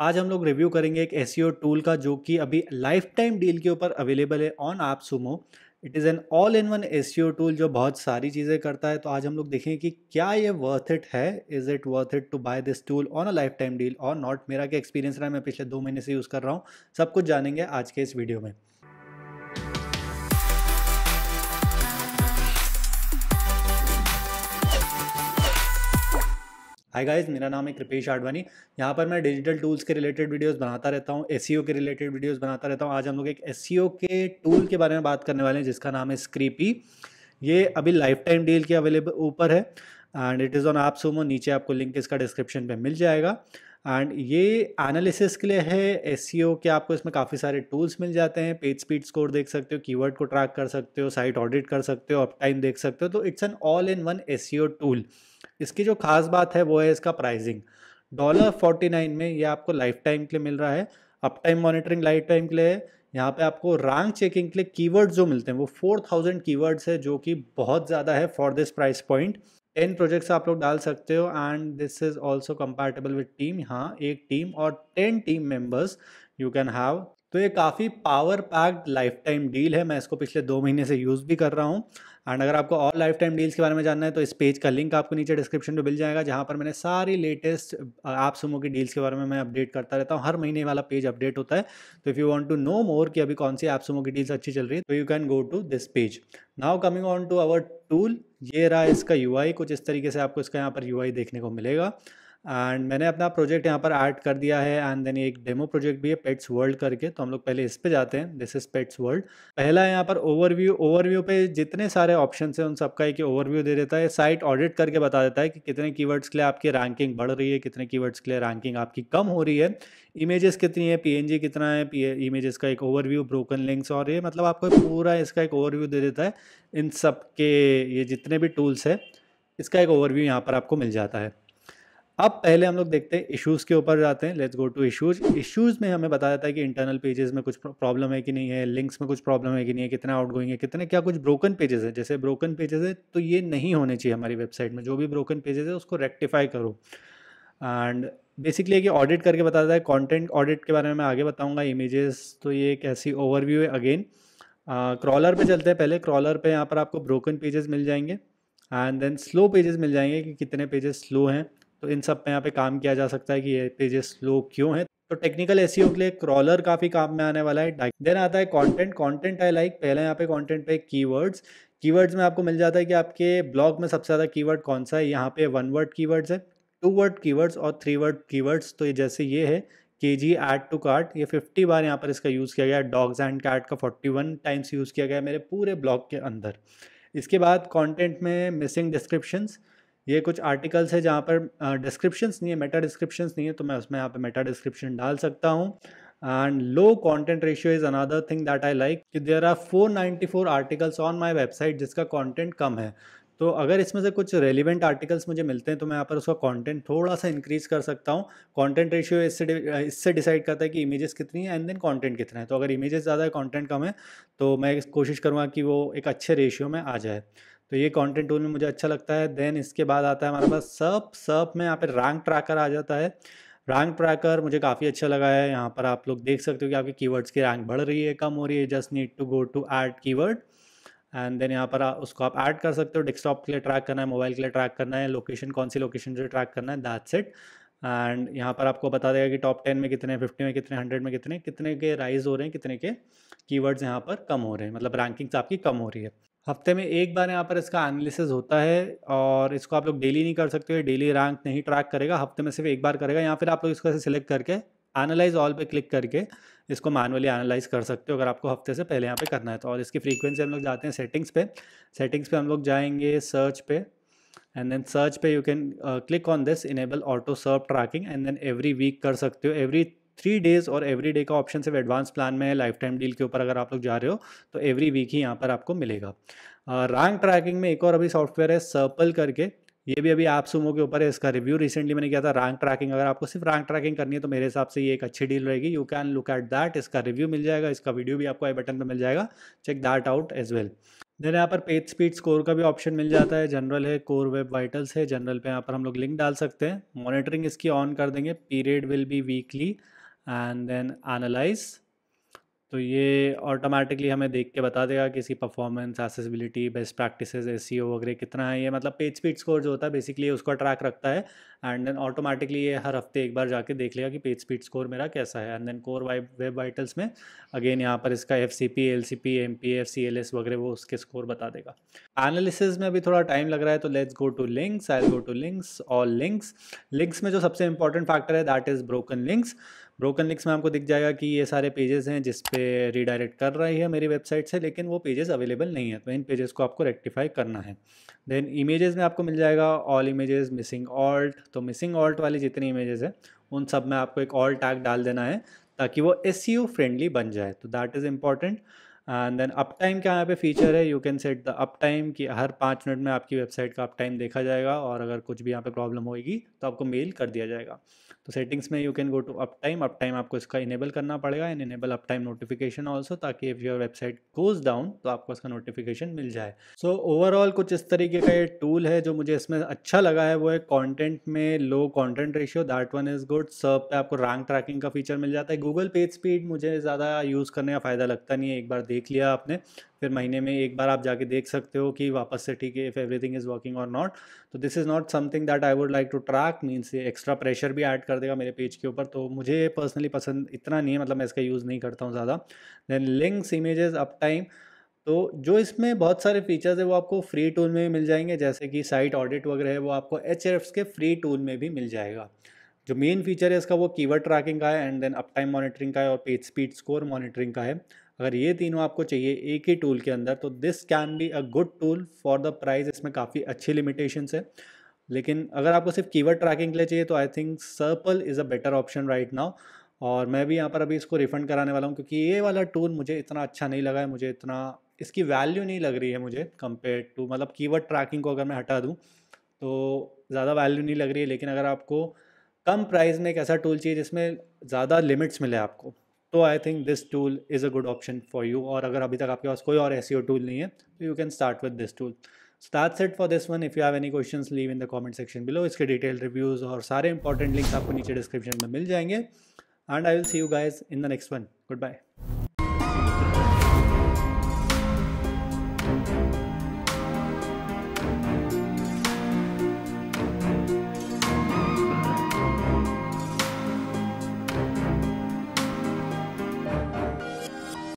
आज हम लोग रिव्यू करेंगे एक एसईओ टूल का जो कि अभी लाइफ टाइम डील के ऊपर अवेलेबल है on AppSumo। It is an all in one SEO tool जो बहुत सारी चीज़ें करता है। तो आज हम लोग देखें कि क्या ये वर्थ इट है, is it worth it to buy this tool on a lifetime deal और नॉट। मेरा क्या एक्सपीरियंस रहा, मैं पिछले 2 महीने से यूज़ कर रहा हूँ, सब कुछ जानेंगे आज के इस वीडियो में। हाय गाइस, मेरा नाम है कृपेश आडवाणी। यहाँ पर मैं डिजिटल टूल्स के रिलेटेड वीडियोस बनाता रहता हूँ, एसईओ के रिलेटेड वीडियोस बनाता रहता हूँ। आज हम लोग एक एसईओ के टूल के बारे में बात करने वाले हैं जिसका नाम है स्क्रीपी। ये अभी लाइफ टाइम डील के अवेलेबल ऊपर है and it is on AppSumo। नीचे आपको लिंक इसका डिस्क्रिप्शन पर मिल जाएगा एंड ये एनालिसिस के लिए है एसईओ के। आपको इसमें काफ़ी सारे टूल्स मिल जाते हैं, पेज स्पीड स्कोर देख सकते हो, कीवर्ड को ट्रैक कर सकते हो, साइट ऑडिट कर सकते हो, अप टाइम देख सकते हो। तो it's an all in one SEO tool. इसकी जो खास बात है वो है इसका प्राइसिंग। $49 में ये आपको लाइफ टाइम के लिए मिल रहा है। Uptime monitoring lifetime के लिए है। यहाँ पे आपको रैंक चेकिंग के लिए कीवर्ड्स जो मिलते हैं वो 4000 कीवर्ड्स है जो कि बहुत ज़्यादा है for this price point. 10 projects आप लोग डाल सकते हो and this is also compatible with team. हाँ, एक टीम और 10 team members you can have. तो ये काफ़ी power packed lifetime deal है। मैं इसको पिछले 2 महीने से यूज़ भी कर रहा हूँ एंड अगर आपको और लाइफ टाइम डील्स के बारे में जानना है तो इस पेज का लिंक आपको नीचे डिस्क्रिप्शन में मिल जाएगा, जहाँ पर मैंने सारी लेटेस्ट AppSumo की डील्स के बारे में मैं अपडेट करता रहता हूँ। हर महीने वाला पेज अपडेट होता है। तो if you want to know more कि अभी कौन सी AppSumo की डील्स अच्छी चल रही है तो you can go to this page. Now coming on to our tool. ये रहा इसका UI। कुछ इस तरीके से आपको इसका यहाँ पर UI देखने को मिलेगा एंड मैंने अपना प्रोजेक्ट यहाँ पर ऐड कर दिया है एंड देन एक डेमो प्रोजेक्ट भी है पेट्स वर्ल्ड करके। तो हम लोग पहले इस पे जाते हैं। This is pets world. पहला है यहाँ पर ओवरव्यू। ओवरव्यू पे जितने सारे ऑप्शन हैं उन सबका एक ओवरव्यू दे देता है। साइट ऑडिट करके बता देता है कि कितने कीवर्ड्स के लिए आपकी रैंकिंग बढ़ रही है, कितने कीवर्ड्स के लिए रैंकिंग आपकी कम हो रही है, इमेजेस कितनी है, PNG कितना है, इमेजेस का एक ओवरव्यू, ब्रोकन लिंक्स और ये मतलब आपको पूरा इसका एक ओवरव्यू दे देता है। इन सब के ये जितने भी टूल्स है इसका एक ओवरव्यू यहाँ पर आपको मिल जाता है। अब पहले हम लोग देखते हैं इश्यूज़ के ऊपर जाते हैं। Let's go to issues. Issues में हमें बताया जाता है कि इंटरनल पेजेस में कुछ प्रॉब्लम है कि नहीं है, लिंक्स में कुछ प्रॉब्लम है कि नहीं है, कितना आउटगोइंग है, कितने क्या कुछ ब्रोकन पेजेस है। जैसे ब्रोकन पेजेस है तो ये नहीं होने चाहिए हमारी वेबसाइट में। जो भी ब्रोकन पेजेस है उसको रेक्टिफाई करो एंड बेसिकली ये ऑडिट करके बताता है। कॉन्टेंट ऑडिट के बारे में मैं आगे बताऊँगा। इमेजेस तो ये एक ऐसी ओवरव्यू है। अगेन क्रॉलर पर चलते हैं। पहले क्रॉलर पर यहाँ पर आपको ब्रोकन पेजेस मिल जाएंगे एंड देन स्लो पेजेस मिल जाएंगे कि कितने पेजेस स्लो हैं। तो इन सब पे यहाँ पे काम किया जा सकता है कि ये पेजेस स्लो क्यों हैं। तो टेक्निकल एसईओ के लिए क्रॉलर काफ़ी काम में आने वाला है। देन आता है कंटेंट। Content I like. पहले यहाँ पे कंटेंट पे कीवर्ड्स। कीवर्ड्स में आपको मिल जाता है कि आपके ब्लॉग में सबसे ज़्यादा कीवर्ड कौन सा है। यहाँ पे 1 वर्ड कीवर्ड्स है, 2 वर्ड कीवर्ड्स और 3 वर्ड कीवर्ड्स। तो जैसे ये है KG ऐड टू कार्ट, ये 50 बार यहाँ पर इसका यूज़ किया गया है। डॉग्स एंड कैट का 41 टाइम्स यूज़ किया गया है मेरे पूरे ब्लॉग के अंदर। इसके बाद कॉन्टेंट में मिसिंग डिस्क्रिप्शंस। ये कुछ आर्टिकल्स है जहाँ पर डिस्क्रिप्शंस नहीं है, मेटा डिस्क्रिप्शंस नहीं है, तो मैं उसमें यहाँ पे मेटा डिस्क्रिप्शन डाल सकता हूँ। And low content ratio is another thing that I like कि there are 494 articles on my website जिसका कंटेंट कम है। तो अगर इसमें से कुछ रेलिवेंट आर्टिकल्स मुझे मिलते हैं तो मैं यहाँ पर उसका कंटेंट थोड़ा सा इंक्रीज़ कर सकता हूँ। कंटेंट रेशियो इससे डिसाइड करता है कि इमेजेस कितनी है एंड देन कंटेंट कितना है। तो अगर इमेजेस ज़्यादा है, कंटेंट कम है, तो मैं कोशिश करूँगा कि वो एक अच्छे रेशियो में आ जाए। तो ये कंटेंट टूल में मुझे अच्छा लगता है। देन इसके बाद आता है हमारे पास सर्प। सर्प में यहाँ पे रैंक ट्रैकर आ जाता है। रैंक ट्रैकर मुझे काफ़ी अच्छा लगा है। यहाँ पर आप लोग देख सकते हो कि आपके कीवर्ड्स की रैंक बढ़ रही है, कम हो रही है। Just need to go to add keyword and then यहाँ पर उसको आप ऐड कर सकते हो। डेस्कटॉप के लिए ट्रैक करना है, मोबाइल के लिए ट्रैक करना है, लोकेशन कौन सी लोकेशन से ट्रैक करना है, दैट्स इट। एंड यहाँ पर आपको बता देगा कि टॉप 10 में कितने, 50 में कितने, 100 में कितने, कितने के राइज हो रहे हैं, कितने के कीवर्ड्स यहाँ पर कम हो रहे हैं, मतलब रैंकिंग्स आपकी कम हो रही है। हफ्ते में एक बार यहाँ पर इसका एनालिसिस होता है और इसको आप लोग डेली नहीं कर सकते हो। डेली रैंक नहीं ट्रैक करेगा, हफ्ते में सिर्फ एक बार करेगा। या फिर आप लोग इसको सिलेक्ट करके एनालाइज ऑल पे क्लिक करके इसको मैनुअली एनालाइज कर सकते हो अगर आपको हफ्ते से पहले यहाँ पे करना है तो। और इसकी फ्रीक्वेंसी हम लोग जाते हैं सेटिंग्स पे। सेटिंग्स पे हम लोग जाएंगे सर्च पे एंड देन सर्च पे you can click on this enable auto SERP tracking and then every week कर सकते हो। एवरी 3 डेज़ और एवरी डे का ऑप्शन सिर्फ एडवांस प्लान में है। लाइफ टाइम डील के ऊपर अगर आप लोग जा रहे हो तो एवरी वीक ही यहाँ पर आपको मिलेगा। रैंक ट्रैकिंग में एक और अभी सॉफ्टवेयर है सर्पल करके। ये भी अभी AppSumo के ऊपर है। इसका रिव्यू रिसेंटली मैंने किया था। रैंक ट्रैकिंग अगर आपको सिर्फ रैंक ट्रैकिंग करनी है तो मेरे हिसाब से ये एक अच्छी डील रहेगी। You can look at that. इसका रिव्यू मिल जाएगा, इसका वीडियो भी आपको आई बटन पर मिल जाएगा। Check that out as well. Then यहाँ पर पेज स्पीड स्कोर का भी ऑप्शन मिल जाता है, जनरल है, कोर वेब वाइटल्स है। जनरल पे यहाँ पर हम लोग लिंक डाल सकते हैं, मॉनिटरिंग इसकी ऑन कर देंगे, period will be weekly and then analyse. तो ये ऑटोमेटिकली हमें देख के बता देगा कि इसकी performance, accessibility, best practices, SEO वगैरह कितना है। ये मतलब पेज स्पीड स्कोर जो होता है बेसिकली उसका ट्रैक रखता है एंड देन ऑटोमेटिकली ये हर हफ्ते एक बार जाके देख लेगा कि पेज स्पीड स्कोर मेरा कैसा है। And then core web vitals में अगेन यहाँ पर इसका एफसीपी, एलसीपी, एमपीएफ, सीएलएस वगैरह वो उसके स्कोर बता देगा। एनालिसिस में अभी थोड़ा टाइम लग रहा है, तो let's go to links, I go to links, all links. Links में जो सबसे इंपॉर्टेंट फैक्टर है that is broken links. Broken links में आपको दिख जाएगा कि ये सारे पेजेस हैं जिस पे रीडायरेक्ट कर रही है मेरी वेबसाइट से, लेकिन वो पेजेस अवेलेबल नहीं है, तो इन पेजेस को आपको रेक्टिफाई करना है। देन इमेजेस में आपको मिल जाएगा ऑल इमेजेस, मिसिंग ऑल्ट। तो मिसिंग ऑल्ट वाली जितनी इमेजेस हैं उन सब में आपको एक ऑल टैग डाल देना है ताकि वो एसईओ फ्रेंडली बन जाए, तो that is important. And then uptime का यहाँ पे फीचर है, you can set the uptime कि हर 5 मिनट में आपकी वेबसाइट का अप टाइम देखा जाएगा और अगर कुछ भी यहाँ पे प्रॉब्लम होगी तो आपको मेल कर दिया जाएगा। तो सेटिंग्स में you can go to uptime. Uptime आपको इसका इनेबल करना पड़ेगा and enable uptime notification also, ताकि if your website goes down तो आपको इसका नोटिफिकेशन मिल जाए। सो ओवरऑल कुछ इस तरीके का ये टूल है। जो मुझे इसमें अच्छा लगा है वो है कॉन्टेंट में low content ratio, that one is good. SERP पे आपको रैंक ट्रैकिंग का फीचर मिल जाता है। गूगल पेज स्पीड मुझे ज़्यादा यूज़ करने का फ़ायदा लगता नहीं है, एक बार देख लिया आपने फिर महीने में एक बार आप जाके देख सकते हो कि वापस से ठीक है इफ़ एवरीथिंग इज़ वर्किंग और नॉट। तो this is not something that I would like to track, means ये एक्स्ट्रा प्रेशर भी ऐड कर देगा मेरे पेज के ऊपर, तो मुझे पर्सनली पसंद इतना नहीं है, मतलब मैं इसका यूज़ नहीं करता हूँ ज़्यादा। Then links, images, uptime, तो जो इसमें बहुत सारे फीचर्स है वो आपको फ्री टूल में भी मिल जाएंगे, जैसे कि साइट ऑडिट वगैरह है वो आपको HRFs के फ्री टूल में भी मिल जाएगा। जो मेन फीचर है इसका वो कीवर्ड ट्रैकिंग का है and then uptime monitoring का है और पेज स्पीड स्कोर मॉनिटरिंग का है। अगर ये तीनों आपको चाहिए एक ही टूल के अंदर तो this can be a good tool for the price. इसमें काफ़ी अच्छी लिमिटेशंस है, लेकिन अगर आपको सिर्फ कीवर्ड ट्रैकिंग के लिए चाहिए तो I think Serpple is a better option right now. और मैं भी यहाँ पर अभी इसको रिफंड कराने वाला हूँ क्योंकि ये वाला टूल मुझे इतना अच्छा नहीं लगा है, मुझे इतना इसकी वैल्यू नहीं लग रही है मुझे कंपेयर टू, मतलब कीवर्ड ट्रैकिंग को अगर मैं हटा दूँ तो ज़्यादा वैल्यू नहीं लग रही है। लेकिन अगर आपको कम प्राइस में एक ऐसा टूल चाहिए जिसमें ज़्यादा लिमिट्स मिले आपको, तो I think this tool is a good option for you. और अगर अभी तक आपके पास कोई और एसईओ टूल नहीं है तो you can start with this tool. So that's it for this one. If you have any questions leave in the comment section below. इसके डिटेल रिव्यूज़ और सारे इंपॉर्टेंट लिंक्स आपको नीचे डिस्क्रिप्शन में मिल जाएंगे and I will see you guys in the next one. Goodbye.